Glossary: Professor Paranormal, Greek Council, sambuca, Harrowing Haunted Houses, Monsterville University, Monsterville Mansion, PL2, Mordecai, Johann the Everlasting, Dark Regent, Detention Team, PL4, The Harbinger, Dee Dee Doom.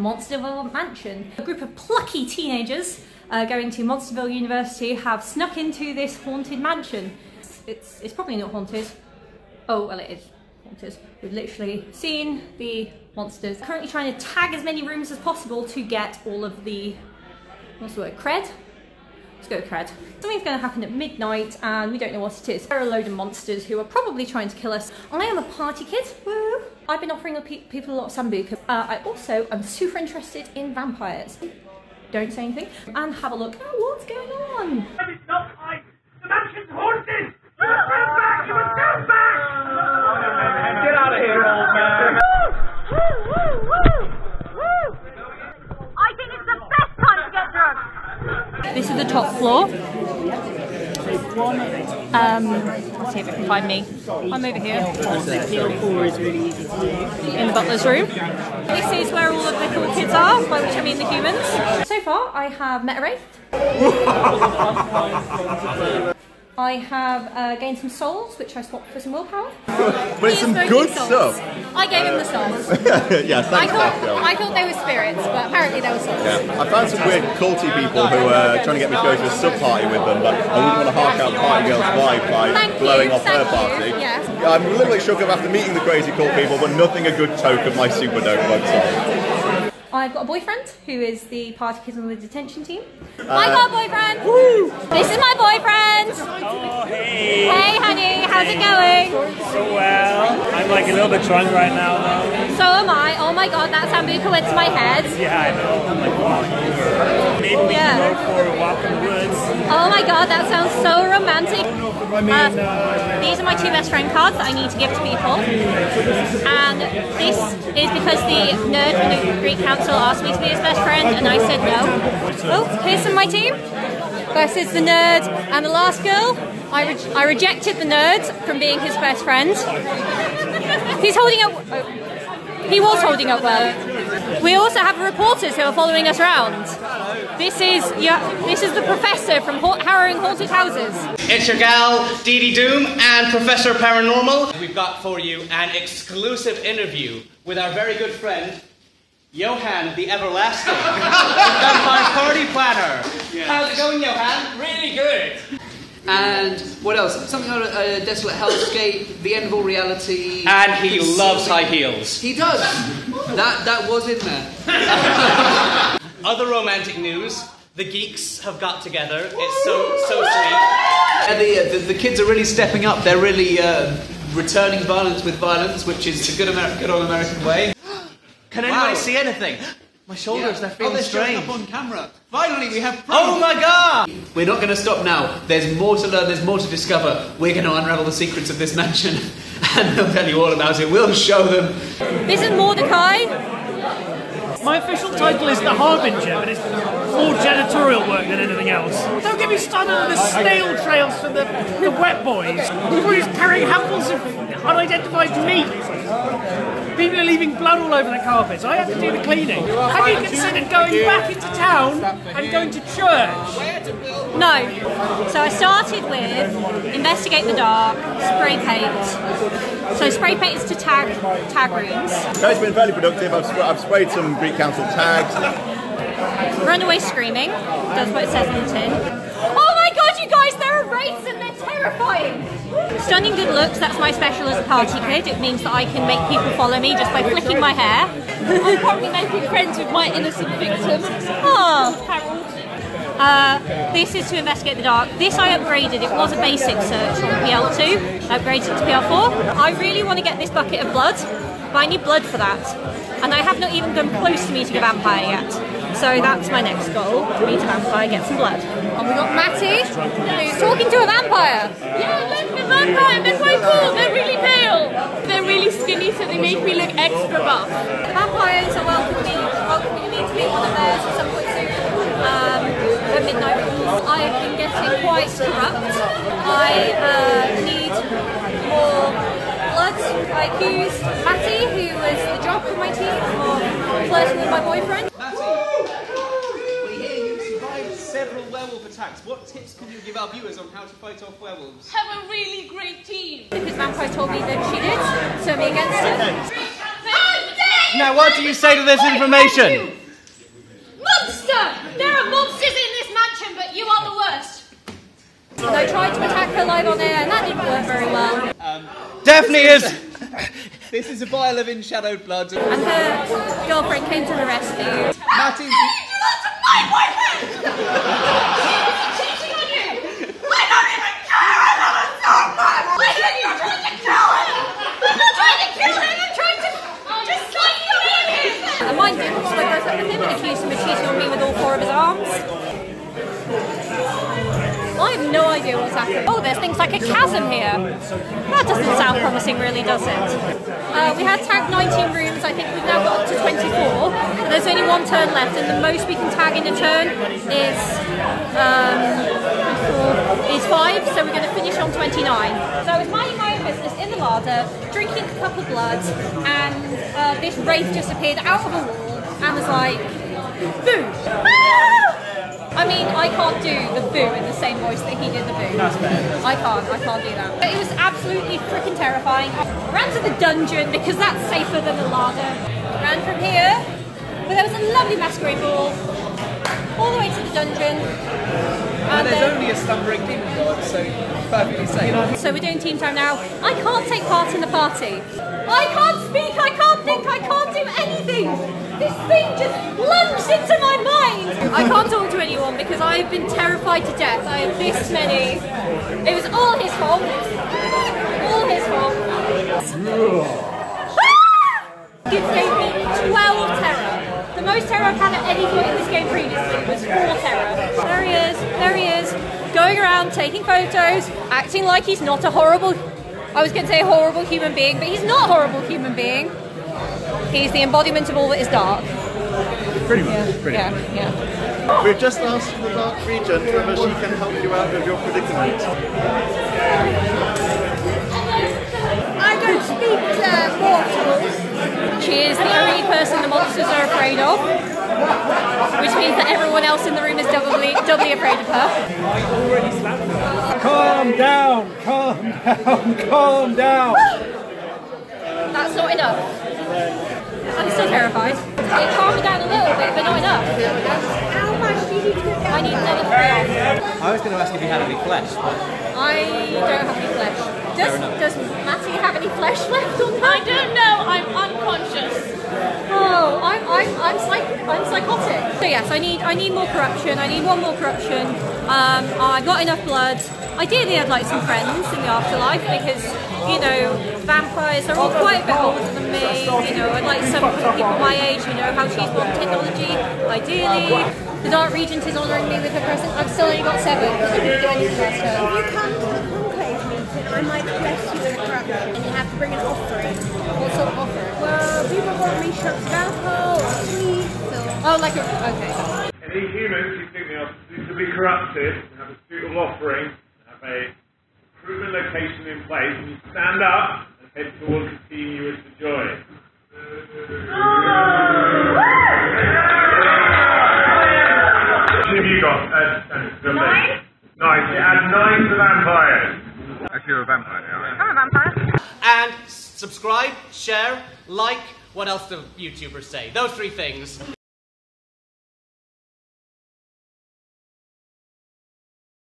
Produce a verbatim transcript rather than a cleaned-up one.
Monsterville Mansion. A group of plucky teenagers uh, going to Monsterville University have snuck into this haunted mansion. It's, it's, it's probably not haunted. Oh, well, it is haunted. We've literally seen the monsters. Currently trying to tag as many rooms as possible to get all of the, what's the word, cred? Let's go cred. Something's going to happen at midnight and we don't know what it is. There are a load of monsters who are probably trying to kill us. I am a party kid. Woo! I've been offering pe people a lot of sambuca. Uh, I also am super interested in vampires. Don't say anything. And have a look at what's going on. That is not right. The mansion's haunted. You must go back. You must go back. Get out of here, old man. I think it's the best time to get drunk. This is the top floor. Um, let's see if it can find me. I'm over here. P L four is really easy to do. In the butler's room. This is where all of the cool kids are, by which I mean the humans. So far, I have met a wraith. I have uh, gained some souls, which I swapped for some willpower. But it's some good souls. Stuff. I gave him the souls. yeah, thanks, I thought, I thought they were spirits, but apparently they were souls. Yeah. I found some weird culty people who were uh, trying to get me to go to a sub-party with them, but I wouldn't want to hark out party girl's vibe by thank blowing you, off her party. You, yes. I'm a little bit shook up after meeting the crazy cult people, but nothing a good toke of my super dope won't solve. I've got a boyfriend who is the party kid on the detention team. Uh, I got a boyfriend! Woo! This is my boyfriend! Oh, hey! Hey, honey, how's it going? So well. I'm like a little bit drunk right now, though. So am I. Oh my god, that sambuca went to my head. Yeah, I know. I'm like, wow. Maybe we yeah. can go for a walk in the woods. Oh my god, that sounds so romantic. Um, these are my two best friend cards that I need to give to people. And this is because the nerd from the Greek Council asked me to be his best friend and I said no. Oh, here's some of my team. This is the nerd and the last girl. I, re I rejected the nerd from being his best friend. He's holding up... Oh, he was holding up well. We also have reporters who are following us around. This is yeah, this is the professor from ha Harrowing Haunted Houses. It's your gal, Dee Dee Doom and Professor Paranormal. We've got for you an exclusive interview with our very good friend, Johann the Everlasting, vampire party planner. Yeah. How's it going, Johann? Really good. And what else? Something on a, a desolate hellscape, the end of all reality. And he loves high heels. He does. That that was in there. Other romantic news: the geeks have got together. It's so so sweet. And the, uh, the the kids are really stepping up. They're really uh, returning violence with violence, which is the good Ameri good old American way. Can anybody wow. see anything? My shoulders, yeah. they're feeling oh, they're strange. Showing up on camera. Finally, we have proof. Oh my god! We're not going to stop now. There's more to learn, there's more to discover. We're going to unravel the secrets of this mansion. And they'll tell you all about it. We'll show them. This is Mordecai. My official title is The Harbinger, but it's more janitorial work than anything else. Don't get me started on the snail trails for the, the wet boys. Everybody's carrying handfuls of unidentified meat. People are leaving blood all over the carpets. I have to do the cleaning. Have you considered going back into town and going to church? No. So I started with investigate the dark, spray paint. So spray paint is to tag tag rooms. No, it's been fairly productive. I've, sp I've sprayed some Greek Council tags. Runaway screaming. That's what it says on the tin. Oh my god, you guys, there are wraiths in there. Terrifying! Stunning good looks, that's my special as a party kid. It means that I can make people follow me just by flicking my hair. I'm probably making friends with my innocent victims. Oh, Harold. Uh, this is to investigate the dark. This I upgraded. It was a basic search on P L two. I upgraded it to P L four. I really want to get this bucket of blood, but I need blood for that. And I have not even come close to meeting a vampire yet. So that's my next goal, to meet a vampire, get some blood. And we got Matty, who's talking to a vampire. Yeah, look, the vampire, they're so cool, they're really pale. They're really skinny, so they make me look extra buff. Vampires are welcoming, welcoming me to meet one of theirs at some point soon. Um, at midnight, I have been getting quite corrupt. I uh, need more... I accused Matty, who was the jock of my team, of flirting with my boyfriend. Matty, we hear you survived several werewolf attacks. What tips can you give our viewers on how to fight off werewolves? Have a really great team! Because Vampire told me that she did, so me against her. How dare Now, what do you say to this information? Monster! There are monsters in this mansion, but you are the worst. And I tried to attack her live on air, and that didn't work very well. Um, Daphne is... This is a vial of in-shadowed blood. And her girlfriend came to the rescue. Matty... How did you look at my boyfriend? She's cheating on you! I don't even care! I don't know my boyfriend! Why are you trying to kill him? I'm not trying to kill him! I'm trying to... Just stop killing him! And mine did, so I broke up with him and accused him of cheating on me with all four of his arms. I have no idea what's happening. Oh, there's things like a chasm here. That doesn't sound promising, really, does it? Uh, we had tagged nineteen rooms. I think we've now got up to twenty-four. But there's only one turn left, and the most we can tag in a turn is um, four, is five. So we're going to finish on twenty-nine. So I was minding my own business in the larder, drinking a cup of blood, and uh, this wraith just appeared out of a wall and was like, "Boo!" Ah! I mean, I can't do the boo in the same voice that he did the boo. That's bad. I can't, I can't do that. But it was absolutely freaking terrifying. I ran to the dungeon because that's safer than the larder. Ran from here, but there was a lovely masquerade ball all the way to the dungeon. And, and there's then, only a slumbering demon god, so perfectly safe. So we're doing team time now. I can't take part in the party. I can't speak, I can't think, I can't do anything. This thing just lunged into my mind! I can't talk to anyone because I've been terrified to death. I have this many. It was all his fault. All his fault. It gave me twelve terror. The most terror I've had at any point in this game previously was four terror. There he is, there he is. Going around, taking photos, acting like he's not a horrible... I was going to say horrible human being, but he's not a horrible human being. He's the embodiment of all that is dark. Pretty much. Yeah. Pretty yeah. Much. Yeah. We've just asked the Dark Regent whether she can help you out with your predicament. I don't speak to mortals. She is the only person the monsters are afraid of, which means that everyone else in the room is doubly, doubly afraid of her. I already slapped her. Calm down, calm down, calm down. That's not enough. I'm still terrified. It calmed me down a little bit, but not enough. How much do you need to get down? I need thirty-three. I was going to ask if you had any flesh. But... I don't have any flesh. Does, does Matty have any flesh left on that? I don't know. I'm unconscious. Oh, I'm I'm I'm, psych I'm psychotic. So yes, I need I need more corruption. I need one more corruption. Um, I've got enough blood. Ideally, I'd like some friends in the afterlife because, you know, vampires are all quite a bit older than me, you know, I'd like some people my age, you know, how she's on technology, ideally. The Dark Regent is honouring me with her present. I've still only got seven, so I couldn't do anything last time. If you come to the conclave meeting, I might bless you in a corruption, and you have to bring an offering. What sort of offering? Well, people want me shots of alcohol, or sweets, or... Oh, like a... okay. Any humans you think they are to be corrupted, and have a suitable offering, a proven location in place, and you stand up and head towards the scene you wish to join. What have you got? Uh, nine? Nine. You add nine to vampires. If you're a vampire now, right? I'm a vampire. And subscribe, share, like, what else do YouTubers say? Those three things.